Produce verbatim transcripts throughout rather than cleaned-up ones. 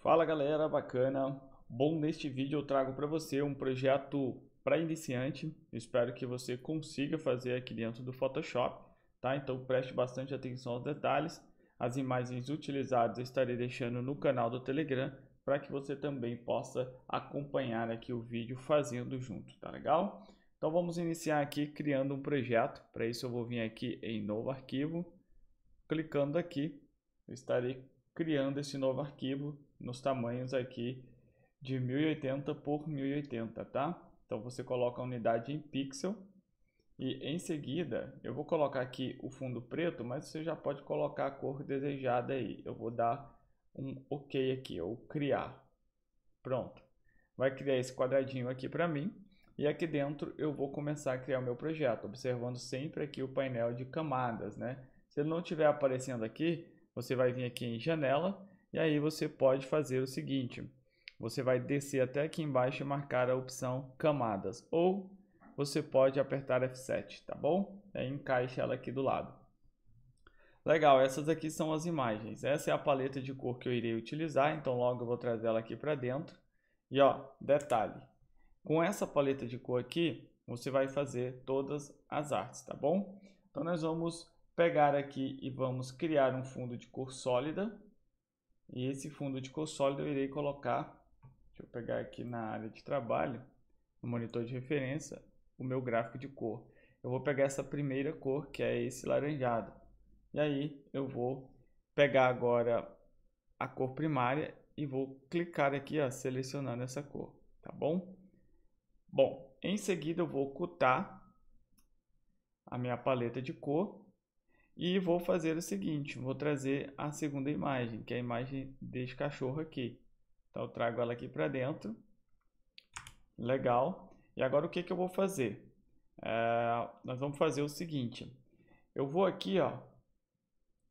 Fala galera, bacana? Bom, neste vídeo eu trago para você um projeto para iniciante. Eu espero que você consiga fazer aqui dentro do Photoshop, tá? Então preste bastante atenção aos detalhes. As imagens utilizadas eu estarei deixando no canal do Telegram para que você também possa acompanhar aqui o vídeo fazendo junto, tá legal? Então vamos iniciar aqui criando um projeto. Para isso eu vou vir aqui em novo arquivo, clicando aqui, eu estarei criando esse novo arquivo nos tamanhos aqui de mil e oitenta por mil e oitenta, tá? Então você coloca a unidade em pixel e em seguida eu vou colocar aqui o fundo preto, mas você já pode colocar a cor desejada aí. Eu vou dar um OK aqui, ou criar. Pronto. Vai criar esse quadradinho aqui para mim e aqui dentro eu vou começar a criar o meu projeto, observando sempre aqui o painel de camadas, né? Se ele não estiver aparecendo aqui, você vai vir aqui em janela. E aí você pode fazer o seguinte, você vai descer até aqui embaixo e marcar a opção camadas, ou você pode apertar F sete, tá bom? Aí encaixa ela aqui do lado. Legal, essas aqui são as imagens, essa é a paleta de cor que eu irei utilizar, então logo eu vou trazer ela aqui para dentro. E ó, detalhe, com essa paleta de cor aqui, você vai fazer todas as artes, tá bom? Então nós vamos pegar aqui e vamos criar um fundo de cor sólida. E esse fundo de cor sólida eu irei colocar, deixa eu pegar aqui na área de trabalho, no monitor de referência, o meu gráfico de cor. Eu vou pegar essa primeira cor, que é esse laranjado. E aí eu vou pegar agora a cor primária e vou clicar aqui, ó, selecionando essa cor, tá bom? Bom, em seguida eu vou ocultar a minha paleta de cor. E vou fazer o seguinte, vou trazer a segunda imagem, que é a imagem desse cachorro aqui. Então eu trago ela aqui para dentro. Legal. E agora o que, que eu vou fazer? É, nós vamos fazer o seguinte. Eu vou aqui, ó,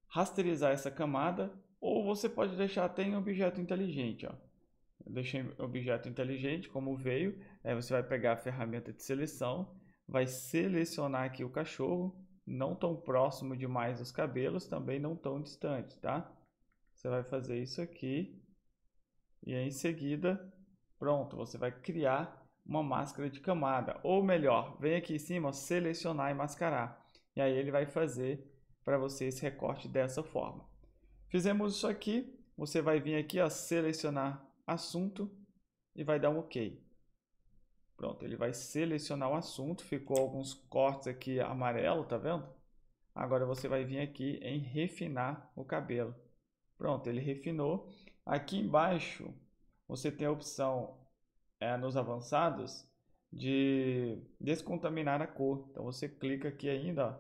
rasterizar essa camada, ou você pode deixar até em objeto inteligente, ó. Eu deixei em objeto inteligente, como veio. Aí você vai pegar a ferramenta de seleção, vai selecionar aqui o cachorro. Não tão próximo demais dos cabelos, também não tão distante, tá? Você vai fazer isso aqui e aí em seguida, pronto, você vai criar uma máscara de camada. Ou melhor, vem aqui em cima, ó, selecionar e mascarar. E aí ele vai fazer para você esse recorte dessa forma. Fizemos isso aqui, você vai vir aqui, ó, selecionar assunto e vai dar um OK. Pronto, ele vai selecionar o assunto, ficou alguns cortes aqui amarelo, tá vendo? Agora você vai vir aqui em refinar o cabelo. Pronto, ele refinou. Aqui embaixo você tem a opção, é, nos avançados, de descontaminar a cor. Então você clica aqui ainda, ó,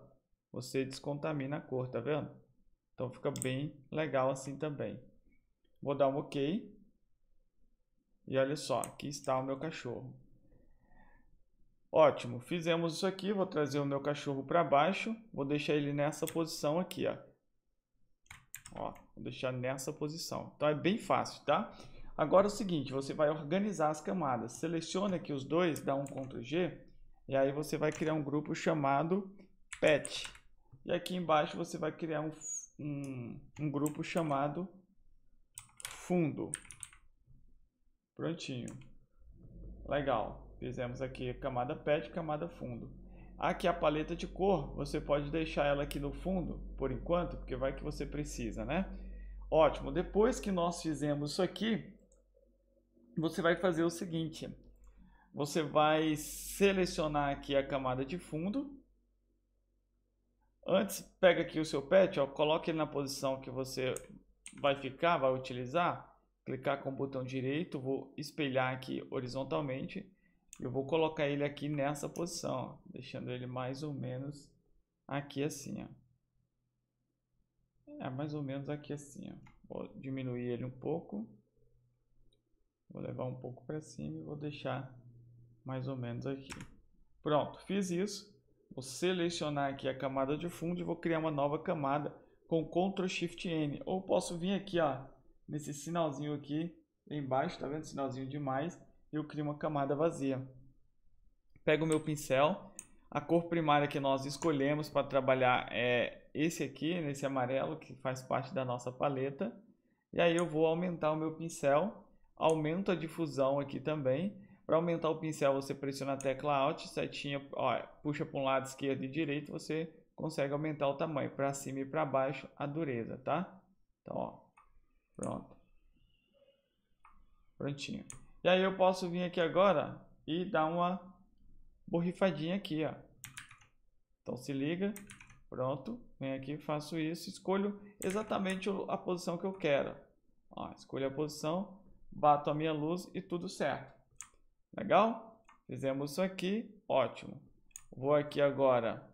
você descontamina a cor, tá vendo? Então fica bem legal assim também. Vou dar um OK. E olha só, aqui está o meu cachorro. Ótimo, fizemos isso aqui, vou trazer o meu cachorro para baixo, vou deixar ele nessa posição aqui, ó. Ó, vou deixar nessa posição, então é bem fácil, tá? Agora é o seguinte, você vai organizar as camadas, seleciona aqui os dois, dá um control G, e aí você vai criar um grupo chamado Pet. E aqui embaixo você vai criar um, um, um grupo chamado Fundo. Prontinho, legal. Fizemos aqui a camada pet, camada fundo. Aqui a paleta de cor, você pode deixar ela aqui no fundo, por enquanto, porque vai que você precisa, né? Ótimo, depois que nós fizemos isso aqui, você vai fazer o seguinte. Você vai selecionar aqui a camada de fundo. Antes, pega aqui o seu pet, ó, coloca ele na posição que você vai ficar, vai utilizar. Clicar com o botão direito, vou espelhar aqui horizontalmente. Eu vou colocar ele aqui nessa posição, ó, deixando ele mais ou menos aqui assim, ó. É, mais ou menos aqui assim, ó. Vou diminuir ele um pouco. Vou levar um pouco para cima e vou deixar mais ou menos aqui. Pronto, fiz isso. Vou selecionar aqui a camada de fundo e vou criar uma nova camada com control shift N. Ou posso vir aqui, ó, nesse sinalzinho aqui embaixo, tá vendo? Sinalzinho de mais. Eu crio uma camada vazia. Pego o meu pincel. A cor primária que nós escolhemos para trabalhar é esse aqui, nesse amarelo, que faz parte da nossa paleta. E aí eu vou aumentar o meu pincel, aumento a difusão aqui também. Para aumentar o pincel, você pressiona a tecla Alt, setinha, ó, puxa para um lado esquerdo e direito, você consegue aumentar o tamanho, para cima e para baixo, a dureza, tá? Então, ó, pronto. Prontinho. E aí eu posso vir aqui agora e dar uma borrifadinha aqui, ó. Então se liga, pronto. Venho aqui, faço isso, escolho exatamente a posição que eu quero. Ó, escolho a posição, bato a minha luz e tudo certo. Legal? Fizemos isso aqui, ótimo. Vou aqui agora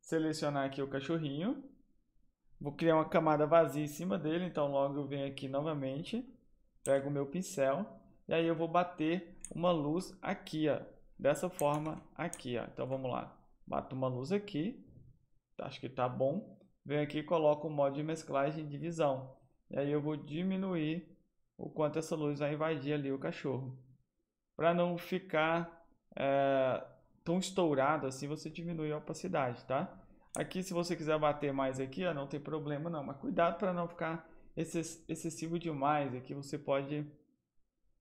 selecionar aqui o cachorrinho. Vou criar uma camada vazia em cima dele, então logo eu venho aqui novamente, pego o meu pincel e aí eu vou bater uma luz aqui, ó, dessa forma aqui, ó. Então vamos lá, bato uma luz aqui. Acho que tá bom. Venho aqui e coloco o modo de mesclagem de divisão. E aí eu vou diminuir o quanto essa luz vai invadir ali o cachorro. Para não ficar é, tão estourado assim, você diminui a opacidade, tá? Aqui, se você quiser bater mais aqui, ó, não tem problema não. Mas cuidado para não ficar excessivo demais. Aqui você pode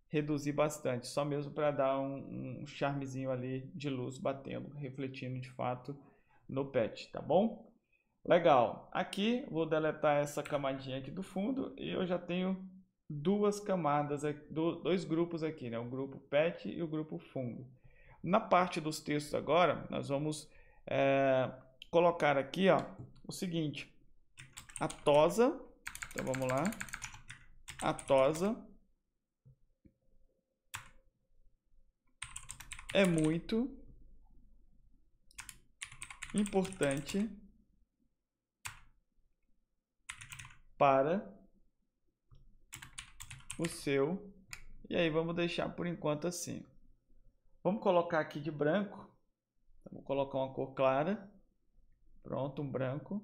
reduzir bastante. Só mesmo para dar um, um charmezinho ali de luz batendo, refletindo de fato no patch, tá bom? Legal. Aqui vou deletar essa camadinha aqui do fundo e eu já tenho duas camadas, dois grupos aqui, né? O grupo patch e o grupo fundo. Na parte dos textos agora, nós vamos é, colocar aqui, ó, o seguinte: a tosa. Então vamos lá, a tosa é muito importante para o seu, e aí vamos deixar por enquanto assim. Vamos colocar aqui de branco, vou colocar uma cor clara, pronto, um branco.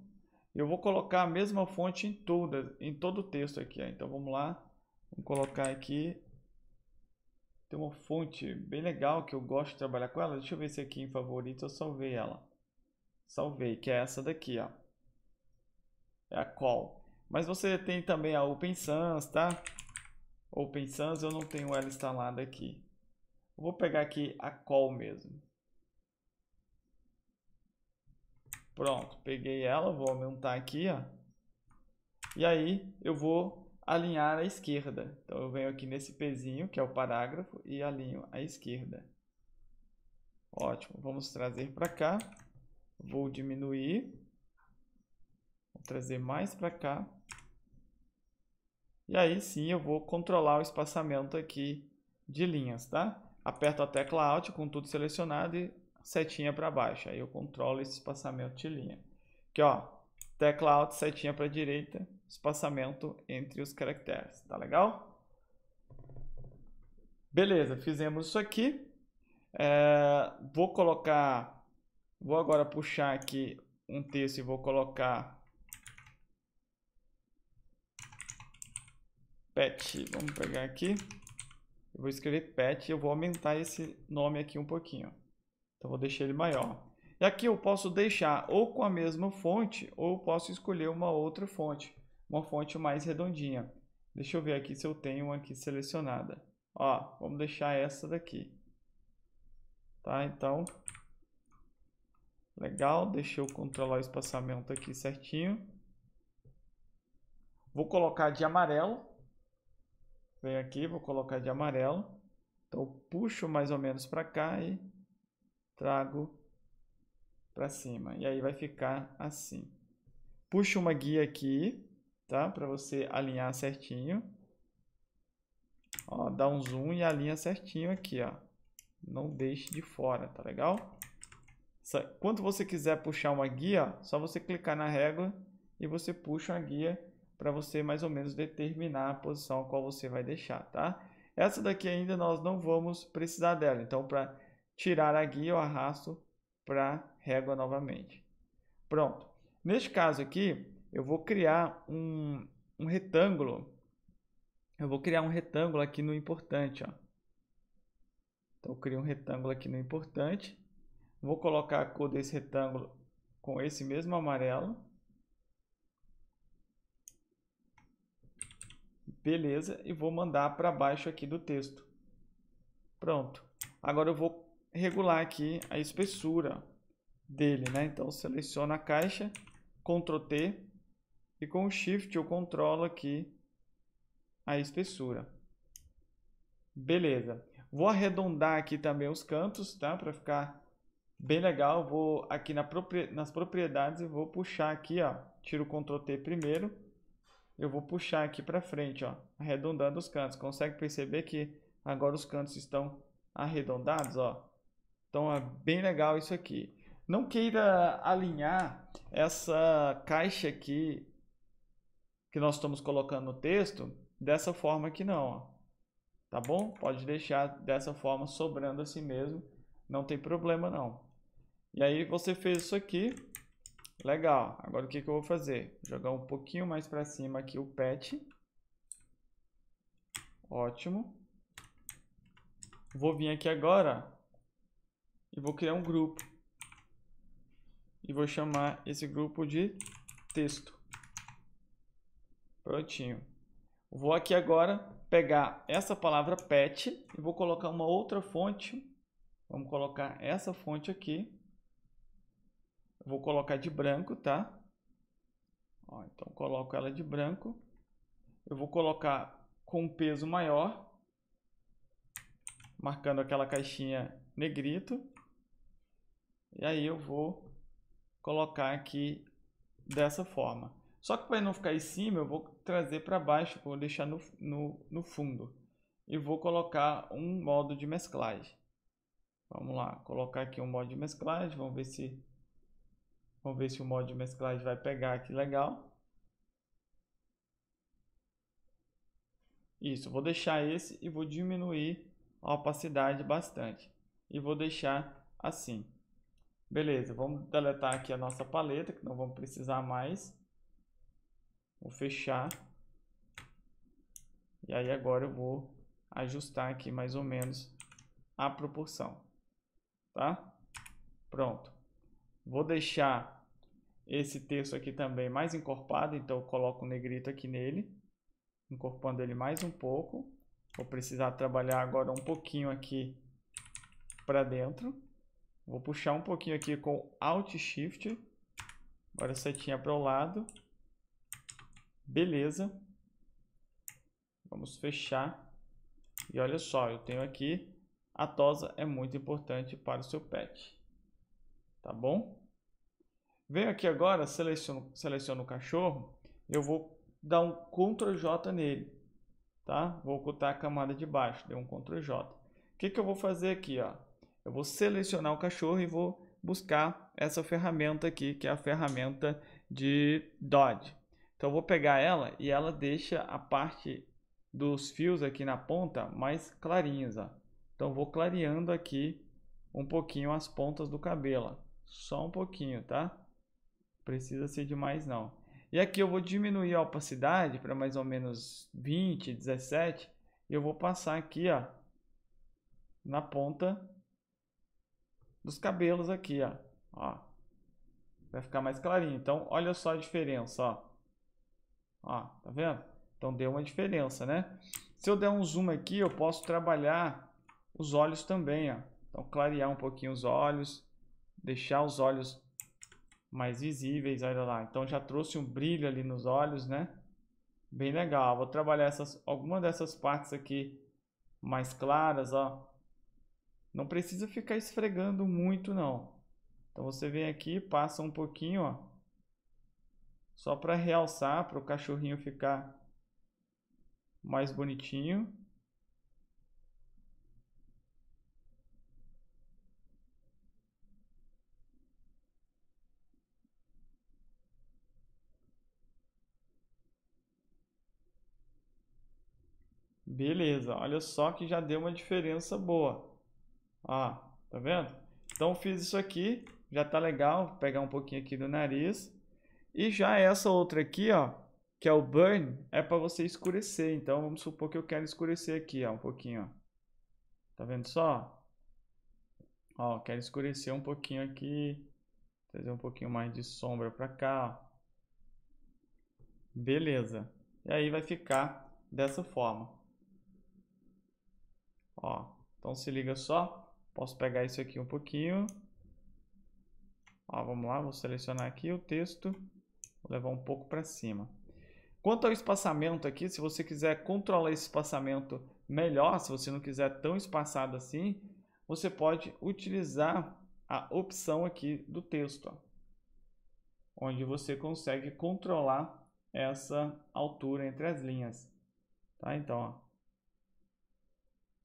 Eu vou colocar a mesma fonte em toda, em todo o texto aqui, ó. Então vamos lá, vamos colocar aqui, tem uma fonte bem legal que eu gosto de trabalhar com ela, deixa eu ver se aqui em favoritos eu salvei ela. Salvei, que é essa daqui, ó. É a Call. Mas você tem também a Open Sans, tá? Open Sans, eu não tenho ela instalada aqui. Eu vou pegar aqui a Call mesmo. Pronto, peguei ela, vou aumentar aqui, ó. E aí eu vou alinhar à esquerda. Então eu venho aqui nesse pezinho, que é o parágrafo, e alinho à esquerda. Ótimo, vamos trazer para cá. Vou diminuir, vou trazer mais para cá. E aí sim eu vou controlar o espaçamento aqui de linhas, tá? Aperto a tecla Alt com tudo selecionado e setinha para baixo. Aí eu controlo esse espaçamento de linha. Aqui, ó, tecla Alt, setinha para direita, espaçamento entre os caracteres, tá legal? Beleza, fizemos isso aqui. É, vou colocar... Vou agora puxar aqui um texto e vou colocar pet. Vamos pegar aqui. Eu vou escrever pet e eu vou aumentar esse nome aqui um pouquinho. Então vou deixar ele maior. E aqui eu posso deixar ou com a mesma fonte ou posso escolher uma outra fonte. Uma fonte mais redondinha. Deixa eu ver aqui se eu tenho uma aqui selecionada. Ó, vamos deixar essa daqui. Tá, então... Legal, deixa eu controlar o espaçamento aqui certinho. Vou colocar de amarelo. Venho aqui, vou colocar de amarelo. Então eu puxo mais ou menos para cá e trago para cima. E aí vai ficar assim. Puxo uma guia aqui, tá? Para você alinhar certinho. Ó, dá um zoom e alinha certinho aqui, ó. Não deixe de fora, tá legal? Quando você quiser puxar uma guia, só você clicar na régua e você puxa uma guia para você mais ou menos determinar a posição a qual você vai deixar, tá? Essa daqui ainda nós não vamos precisar dela, então para tirar a guia eu arrasto para régua novamente. Pronto. Neste caso aqui, eu vou criar um, um retângulo. Eu vou criar um retângulo aqui no importante, ó. Então eu crio um retângulo aqui no importante. Vou colocar a cor desse retângulo com esse mesmo amarelo. Beleza, e vou mandar para baixo aqui do texto. Pronto. Agora eu vou regular aqui a espessura dele, né? Então seleciono a caixa, control T, e com o Shift eu controlo aqui a espessura. Beleza. Vou arredondar aqui também os cantos, tá? Para ficar bem legal. Vou aqui na propria... nas propriedades e vou puxar aqui, ó. Tiro o control T primeiro. Eu vou puxar aqui para frente, ó. Arredondando os cantos. Consegue perceber que agora os cantos estão arredondados, ó. Então é bem legal isso aqui. Não queira alinhar essa caixa aqui que nós estamos colocando no texto dessa forma aqui não, ó. Tá bom? Pode deixar dessa forma sobrando assim mesmo, não tem problema não. E aí você fez isso aqui, legal. Agora o que que eu vou fazer? Jogar um pouquinho mais para cima aqui o patch. Ótimo. Vou vir aqui agora e vou criar um grupo. E vou chamar esse grupo de texto. Prontinho. Vou aqui agora pegar essa palavra pet e vou colocar uma outra fonte. Vamos colocar essa fonte aqui. Vou colocar de branco, tá? Ó, então coloco ela de branco. Eu vou colocar com um peso maior, marcando aquela caixinha negrito. E aí eu vou colocar aqui dessa forma. Só que para não ficar em cima, eu vou trazer para baixo, vou deixar no, no, no fundo. E vou colocar um modo de mesclagem. Vamos lá, colocar aqui um modo de mesclagem. Vamos ver se, vamos ver se o modo de mesclagem vai pegar aqui legal. Isso, vou deixar esse e vou diminuir a opacidade bastante. E vou deixar assim. Beleza, vamos deletar aqui a nossa paleta, que não vamos precisar mais. Vou fechar. E aí agora eu vou ajustar aqui mais ou menos a proporção. Tá? Pronto. Vou deixar esse texto aqui também mais encorpado. Então eu coloco um negrito aqui nele. Encorpando ele mais um pouco. Vou precisar trabalhar agora um pouquinho aqui para dentro. Vou puxar um pouquinho aqui com Alt Shift. Agora a setinha para o lado. Beleza, vamos fechar. E olha só, eu tenho aqui, a tosa é muito importante para o seu pet, tá bom? Venho aqui agora, seleciono, seleciono o cachorro, eu vou dar um control J nele, tá? Vou ocultar a camada de baixo, dei um control J. O que que eu vou fazer aqui, ó? Eu vou selecionar o cachorro e vou buscar essa ferramenta aqui, que é a ferramenta de Dodge. Então eu vou pegar ela e ela deixa a parte dos fios aqui na ponta mais clarinhos. Ó. Então eu vou clareando aqui um pouquinho as pontas do cabelo. Ó. Só um pouquinho, tá? Precisa ser demais não. E aqui eu vou diminuir a opacidade para mais ou menos vinte, dezessete. E eu vou passar aqui, ó, na ponta dos cabelos aqui, ó. Ó. Vai ficar mais clarinho. Então olha só a diferença, ó. Ó, tá vendo? Então deu uma diferença, né? Se eu der um zoom aqui, eu posso trabalhar os olhos também, ó. Então clarear um pouquinho os olhos, deixar os olhos mais visíveis, olha lá. Então já trouxe um brilho ali nos olhos, né? Bem legal. Vou trabalhar essas, alguma dessas partes aqui mais claras, ó. Não precisa ficar esfregando muito, não. Então você vem aqui, passa um pouquinho, ó. Só para realçar, para o cachorrinho ficar mais bonitinho. Beleza, olha só que já deu uma diferença boa. Ó, tá vendo? Então fiz isso aqui, já tá legal. Vou pegar um pouquinho aqui do nariz. E já essa outra aqui, ó, que é o Burn, é para você escurecer. Então, vamos supor que eu quero escurecer aqui, ó, um pouquinho, ó. Tá vendo só? Ó, quero escurecer um pouquinho aqui. Trazer um pouquinho mais de sombra para cá, ó. Beleza. E aí vai ficar dessa forma. Ó, então se liga só, posso pegar isso aqui um pouquinho. Ó, vamos lá, vou selecionar aqui o texto, vou levar um pouco para cima. Quanto ao espaçamento aqui, se você quiser controlar esse espaçamento melhor, se você não quiser tão espaçado assim, você pode utilizar a opção aqui do texto, ó, onde você consegue controlar essa altura entre as linhas. Tá? Então, ó,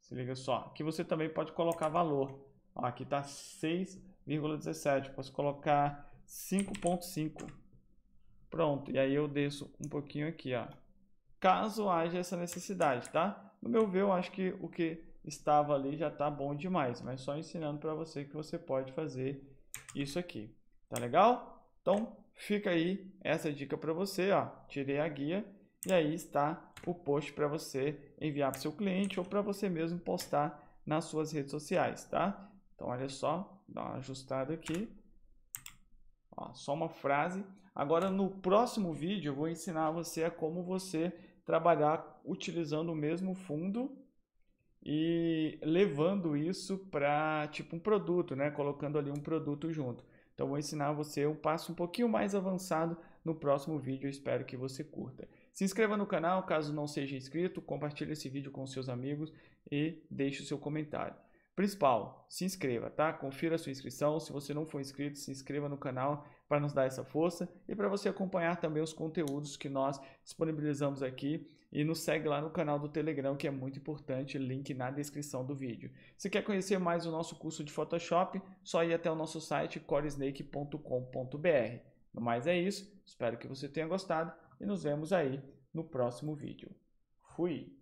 se liga só, aqui você também pode colocar valor. Ó, aqui está seis vírgula dezessete, posso colocar cinco ponto cinco. Pronto, e aí eu desço um pouquinho aqui, ó, caso haja essa necessidade, tá? No meu ver, eu acho que o que estava ali já tá bom demais, mas só ensinando para você que você pode fazer isso aqui, tá legal? Então, fica aí essa dica para você, ó, tirei a guia e aí está o post para você enviar para seu cliente ou para você mesmo postar nas suas redes sociais, tá? Então, olha só, dá uma ajustada aqui, ó, só uma frase. Agora, no próximo vídeo, eu vou ensinar você a como você trabalhar utilizando o mesmo fundo e levando isso para tipo um produto, né? Colocando ali um produto junto. Então, eu vou ensinar você um passo um pouquinho mais avançado no próximo vídeo. Eu espero que você curta. Se inscreva no canal, caso não seja inscrito. Compartilhe esse vídeo com seus amigos e deixe o seu comentário. Principal, se inscreva, tá? Confira a sua inscrição. Se você não for inscrito, se inscreva no canal para nos dar essa força e para você acompanhar também os conteúdos que nós disponibilizamos aqui e nos segue lá no canal do Telegram, que é muito importante, link na descrição do vídeo. Se quer conhecer mais o nosso curso de Photoshop, só ir até o nosso site corelsnake ponto com ponto br. No mais é isso, espero que você tenha gostado e nos vemos aí no próximo vídeo. Fui!